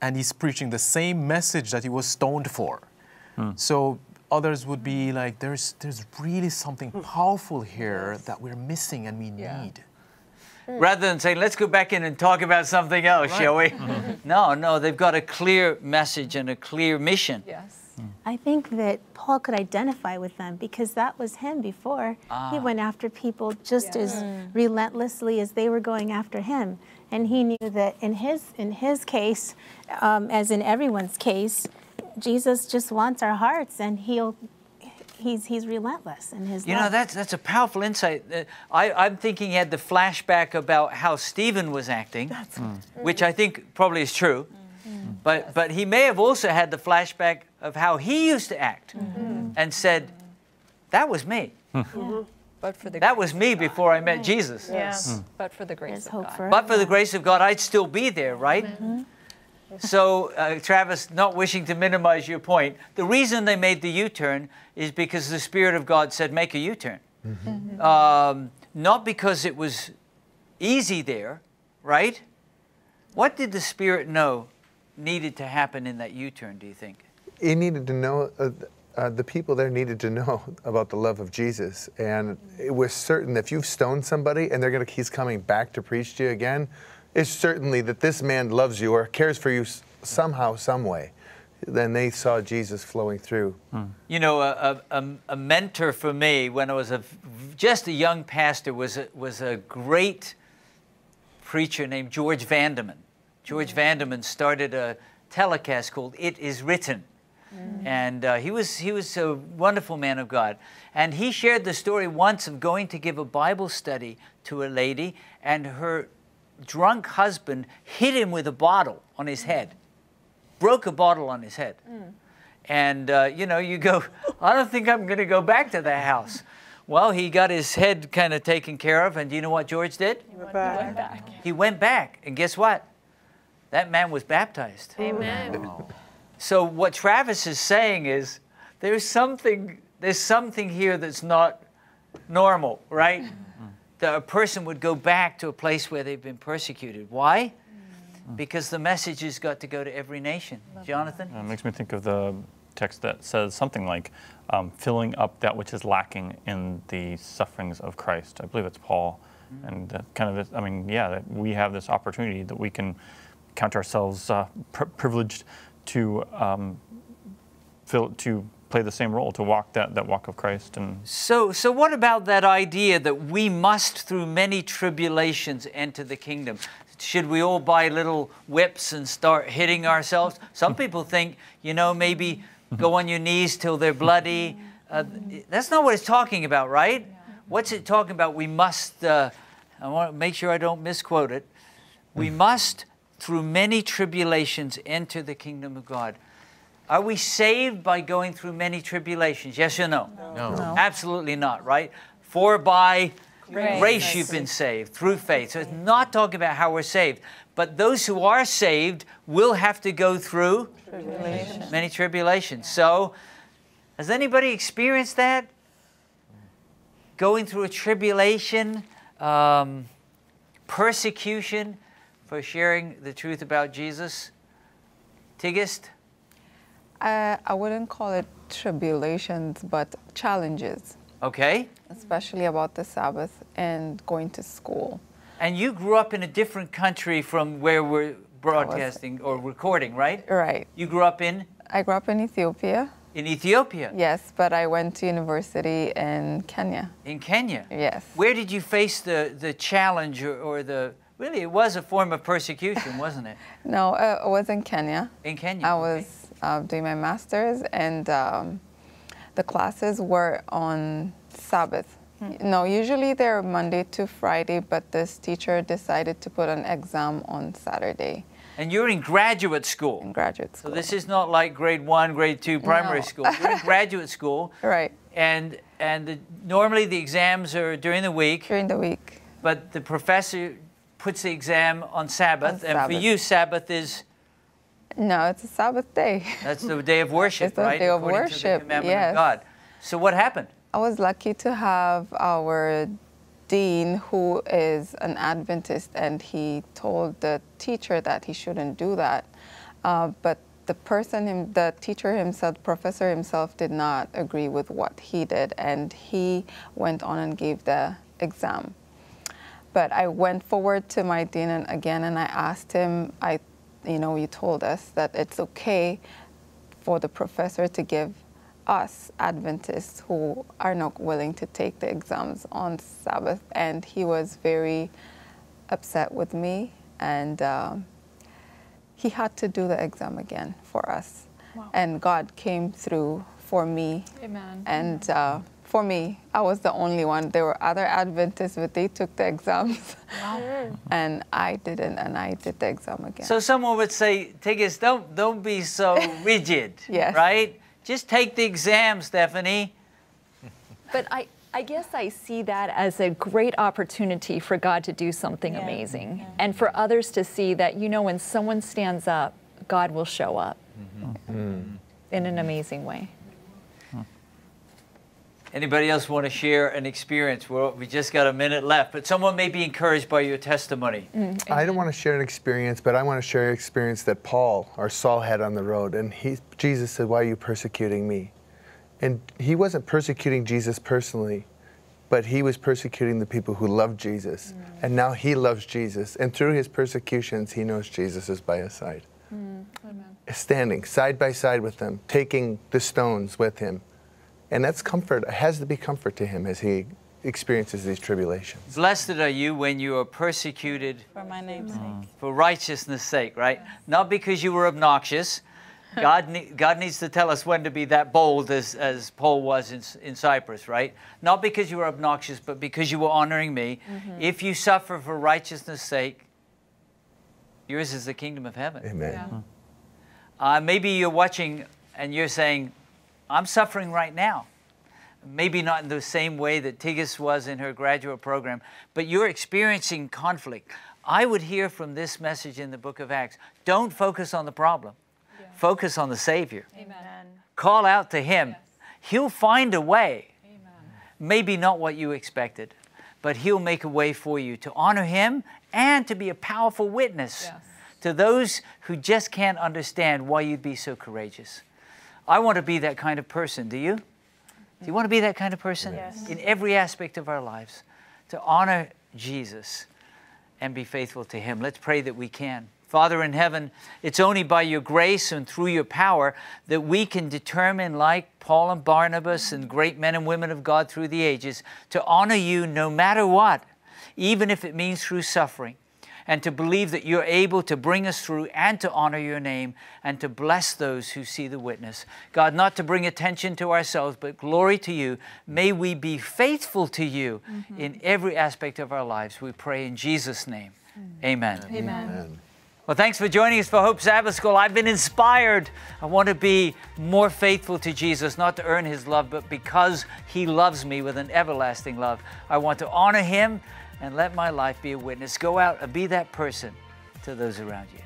and he's preaching the same message that he was stoned for. Mm. So others would be like, there's, there's really something powerful here that we're missing and we yeah. need. Rather than saying, let's go back in and talk about something else, right. shall we? Mm-hmm. No, no, they've got a clear message and a clear mission. Yes. Mm. I think that Paul could identify with them because that was him before. Ah. He went after people just yeah. as mm. relentlessly as they were going after him. And he knew that in his, in his case, um, as in everyone's case, Jesus just wants our hearts, and he'll he's he's relentless in his. You love. know, that's that's a powerful insight. Uh, I, I'm thinking he had the flashback about how Stephen was acting, that's mm. which I think probably is true. Mm. But but he may have also had the flashback of how he used to act, mm-hmm. and said, "That was me." Mm-hmm. Yeah. But for the that was me before I met right. Jesus. Yes. Mm. But for the grace of God. For but for the grace of God, I'd still be there, right? Mm-hmm. So, uh, Travis, not wishing to minimize your point, the reason they made the U-turn is because the Spirit of God said, make a U-turn. Mm-hmm. Mm-hmm. Um, not because it was easy there, right? What did the Spirit know needed to happen in that U-turn, do you think? It needed to know, uh, uh, the people there needed to know about the love of Jesus. And it was certain that if you've stoned somebody and they're gonna, he's coming back to preach to you again, it's certainly that this man loves you or cares for you somehow, some way. Then they saw Jesus flowing through. Mm. You know, a, a, a mentor for me when I was a, just a young pastor was a, was a great preacher named George Vanderman. George mm. Vanderman started a telecast called It Is Written. Mm. And uh, he, was, he was a wonderful man of God. And he shared the story once of going to give a Bible study to a lady, and her drunk husband hit him with a bottle on his head, broke a bottle on his head. Mm. And, uh, you know, you go, I don't think I'm going to go back to that house. Well, he got his head kind of taken care of, and do you know what George did? He went back. He went back, he went back and guess what? That man was baptized. Amen. Oh. So what Travis is saying is there's something, there's something here that's not normal, right? That a person would go back to a place where they've been persecuted. Why? Mm. Because the message has got to go to every nation. Love Jonathan? That. It makes me think of the text that says something like, um, filling up that which is lacking in the sufferings of Christ. I believe it's Paul. Mm. And that kind of, I mean, yeah, that we have this opportunity that we can count ourselves uh, pr privileged to, um, fill, to play the same role, to walk that, that walk of Christ. And so, so what about that idea that we must through many tribulations enter the kingdom? Should we all buy little whips and start hitting ourselves? Some people think, you know, maybe go on your knees till they're bloody. Uh, that's not what it's talking about, right? What's it talking about? We must, uh, I want to make sure I don't misquote it. We must through many tribulations enter the kingdom of God. Are we saved by going through many tribulations? Yes or no? No. no. no. Absolutely not, right? For by grace, grace you've been saved, through faith. So it's not talking about how we're saved. But those who are saved will have to go through tribulations. many tribulations. So has anybody experienced that? Going through a tribulation, um, persecution for sharing the truth about Jesus? Tigist? Uh, I wouldn't call it tribulations, but challenges. Okay. Especially about the Sabbath and going to school. And you grew up in a different country from where we're broadcasting or recording, right? Right. You grew up in? I grew up in Ethiopia. In Ethiopia? Yes, but I went to university in Kenya. In Kenya? Yes. Where did you face the, the challenge or, or the... Really, it was a form of persecution, wasn't it? No, uh, it was in Kenya. In Kenya? I was... Okay. Uh, doing my master's, and um, the classes were on Sabbath. Mm. No, usually they're Monday to Friday, but this teacher decided to put an exam on Saturday. And you're in graduate school? In graduate school. So this is not like grade one, grade two primary no. school. You're in graduate school. Right. And, and the, normally the exams are during the week. During the week. But the professor puts the exam on Sabbath, on Sabbath. and for you, Sabbath is... No, it's a Sabbath day. That's the day of worship, it's right? It's the day of According worship, to the commandment yes. of God. So what happened? I was lucky to have our dean, who is an Adventist, and he told the teacher that he shouldn't do that. Uh, but the person, him, the teacher himself, professor himself, did not agree with what he did, and he went on and gave the exam. But I went forward to my dean and again, and I asked him, I you know, you told us that it's okay for the professor to give us Adventists who are not willing to take the exams on Sabbath. And he was very upset with me, and um, he had to do the exam again for us. Wow. And God came through for me. Amen. And uh, for me, I was the only one. There were other Adventists, but they took the exams. Wow. And I didn't, and I did the exam again. So someone would say, take us, don't, don't be so rigid, yes. right? Just take the exam, Stephanie. But I, I guess I see that as a great opportunity for God to do something yeah. amazing. Yeah. And for others to see that, you know, when someone stands up, God will show up mm-hmm. Mm-hmm. in an amazing way. Anybody else want to share an experience? Well, we just got a minute left, but someone may be encouraged by your testimony. Mm-hmm. I don't want to share an experience, but I want to share an experience that Paul or Saul had on the road. And he, Jesus said, why are you persecuting me? And he wasn't persecuting Jesus personally, but he was persecuting the people who loved Jesus. Mm. And now he loves Jesus. And through his persecutions, he knows Jesus is by his side. Mm. Amen. Standing side by side with them, taking the stones with him. And that's comfort, it has to be comfort to him as he experiences these tribulations. Blessed are you when you are persecuted for my name's sake. For righteousness' sake, right? Yes. Not because you were obnoxious. God, ne God needs to tell us when to be that bold as, as Paul was in, in Cyprus, right? Not because you were obnoxious, but because you were honoring me. Mm-hmm. If you suffer for righteousness' sake, yours is the kingdom of heaven. Amen. Yeah. Uh, maybe you're watching and you're saying, I'm suffering right now. Maybe not in the same way that Tigis was in her graduate program, but you're experiencing conflict. I would hear from this message in the book of Acts, don't focus on the problem. Focus on the Savior. Amen. Call out to him. Yes. He'll find a way. Amen. Maybe not what you expected, but he'll make a way for you to honor him and to be a powerful witness yes. to those who just can't understand why you'd be so courageous. I want to be that kind of person. Do you? Do you want to be that kind of person? Yes. In every aspect of our lives, to honor Jesus and be faithful to him. Let's pray that we can. Father in heaven, it's only by your grace and through your power that we can determine, like Paul and Barnabas and great men and women of God through the ages, to honor you no matter what, even if it means through suffering, and to believe that you're able to bring us through and to honor your name and to bless those who see the witness. God, not to bring attention to ourselves, but glory to you. May we be faithful to you mm-hmm. in every aspect of our lives. We pray in Jesus' name. Amen. Amen. Amen. Well, thanks for joining us for Hope Sabbath School. I've been inspired. I want to be more faithful to Jesus, not to earn his love, but because he loves me with an everlasting love. I want to honor him and let my life be a witness. Go out and be that person to those around you.